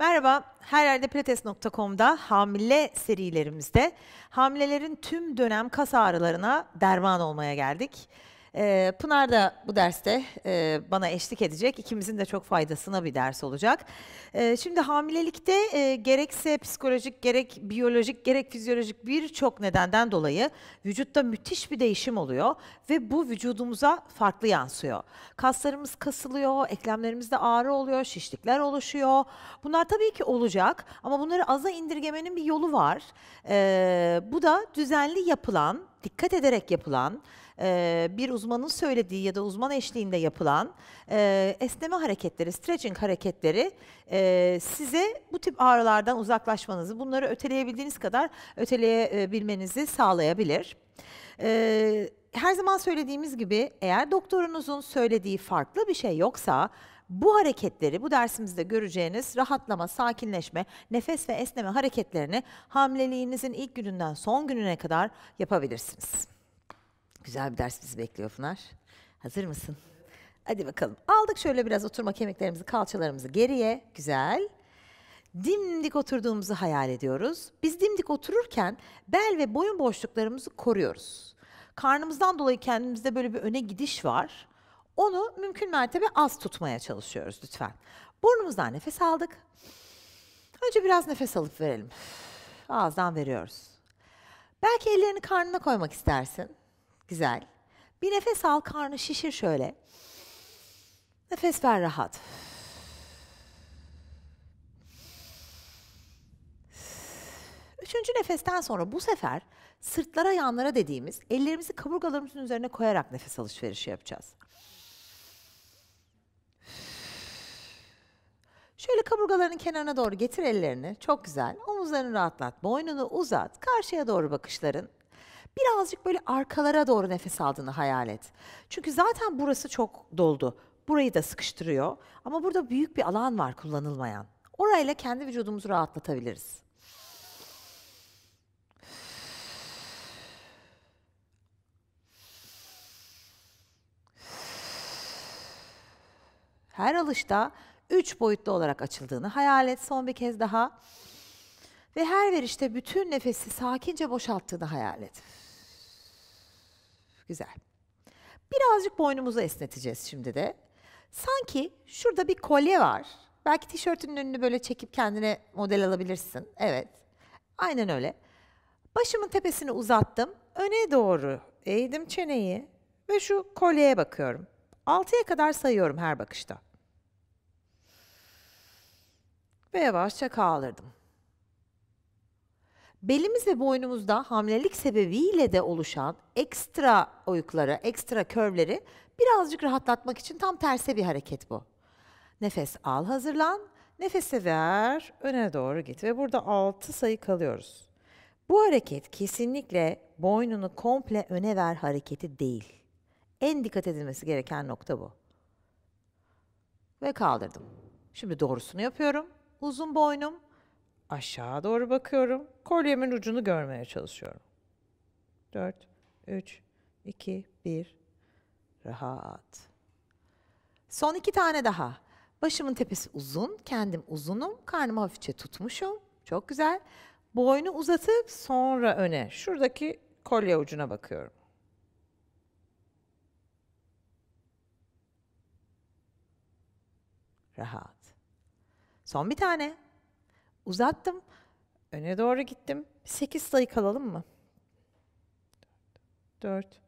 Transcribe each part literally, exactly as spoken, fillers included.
Merhaba, her yerde Pilates nokta com'da hamile serilerimizde hamilelerin tüm dönem kas ağrılarına derman olmaya geldik. Ee, Pınar da bu derste e, bana eşlik edecek. İkimizin de çok faydasına bir ders olacak. E, şimdi hamilelikte e, gerekse psikolojik, gerek biyolojik, gerek fizyolojik birçok nedenden dolayı vücutta müthiş bir değişim oluyor ve bu vücudumuza farklı yansıyor. Kaslarımız kasılıyor, eklemlerimizde ağrı oluyor, şişlikler oluşuyor. Bunlar tabii ki olacak ama bunları aza indirgemenin bir yolu var. E, bu da düzenli yapılan, dikkat ederek yapılan, bir uzmanın söylediği ya da uzman eşliğinde yapılan esneme hareketleri, stretching hareketleri size bu tip ağrılardan uzaklaşmanızı, bunları öteleyebildiğiniz kadar öteleyebilmenizi sağlayabilir. Her zaman söylediğimiz gibi eğer doktorunuzun söylediği farklı bir şey yoksa bu hareketleri, bu dersimizde göreceğiniz rahatlama, sakinleşme, nefes ve esneme hareketlerini hamileliğinizin ilk gününden son gününe kadar yapabilirsiniz. Güzel bir ders bizi bekliyor Pınar. Hazır mısın? Hadi bakalım. Aldık şöyle biraz oturma kemiklerimizi, kalçalarımızı geriye. Güzel. Dimdik oturduğumuzu hayal ediyoruz. Biz dimdik otururken bel ve boyun boşluklarımızı koruyoruz. Karnımızdan dolayı kendimizde böyle bir öne gidiş var. Onu mümkün mertebe az tutmaya çalışıyoruz lütfen. Burnumuzdan nefes aldık. Önce biraz nefes alıp verelim. Ağızdan veriyoruz. Belki ellerini karnına koymak istersin. Güzel. Bir nefes al, karnı şişir şöyle. Nefes ver, rahat. Üçüncü nefesten sonra bu sefer sırtlara, yanlara dediğimiz ellerimizi kaburgalarımızın üzerine koyarak nefes alışverişi yapacağız. Şöyle kaburgalarının kenarına doğru getir ellerini. Çok güzel. Omuzlarını rahatlat, boynunu uzat. Karşıya doğru bakışların. Birazcık böyle arkalara doğru nefes aldığını hayal et. Çünkü zaten burası çok doldu. Burayı da sıkıştırıyor. Ama burada büyük bir alan var kullanılmayan. Orayla kendi vücudumuzu rahatlatabiliriz. Her alışta üç boyutlu olarak açıldığını hayal et son bir kez daha. Ve her verişte bütün nefesi sakince boşalttığını hayal et. Güzel. Birazcık boynumuzu esneteceğiz şimdi de. Sanki şurada bir kolye var. Belki tişörtünün önünü böyle çekip kendine model alabilirsin. Evet. Aynen öyle. Başımın tepesini uzattım. Öne doğru eğdim çeneyi. Ve şu kolyeye bakıyorum. altıya kadar sayıyorum her bakışta. Ve yavaşça kaldırdım. Belimiz ve boynumuzda hamilelik sebebiyle de oluşan ekstra oyukları, ekstra körleri birazcık rahatlatmak için tam tersi bir hareket bu. Nefes al, hazırlan, nefese ver, öne doğru git ve burada altı sayı kalıyoruz. Bu hareket kesinlikle boynunu komple öne ver hareketi değil. En dikkat edilmesi gereken nokta bu. Ve kaldırdım. Şimdi doğrusunu yapıyorum. Uzun boynum. Aşağı doğru bakıyorum. Kolyemin ucunu görmeye çalışıyorum. dört, üç, iki, bir. Rahat. Son iki tane daha. Başımın tepesi uzun. Kendim uzunum. Karnımı hafifçe tutmuşum. Çok güzel. Boynu uzatıp sonra öne. Şuradaki kolye ucuna bakıyorum. Rahat. Son bir tane. Uzattım. Öne doğru gittim. sekiz sayı kalalım mı? dört,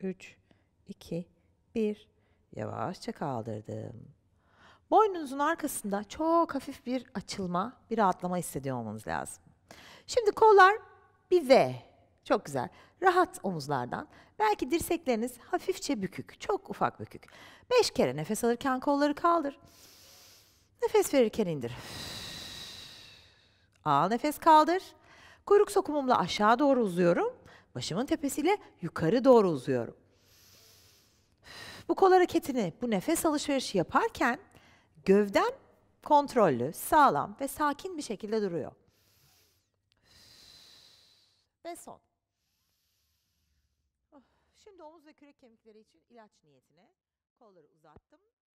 üç, iki, bir. Yavaşça kaldırdım. Boynunuzun arkasında çok hafif bir açılma, bir rahatlama hissediyor olmanız lazım. Şimdi kollar bir V. Çok güzel. Rahat omuzlardan. Belki dirsekleriniz hafifçe bükük. Çok ufak bükük. beş kere nefes alırken kolları kaldır. Nefes verirken indir. Al, nefes kaldır. Kuyruk sokumumla aşağı doğru uzuyorum. Başımın tepesiyle yukarı doğru uzuyorum. Bu kol hareketini, bu nefes alışverişi yaparken gövden kontrollü, sağlam ve sakin bir şekilde duruyor. Ve son. Şimdi omuz ve kürek kemikleri için ilaç niyetine kolları uzattım.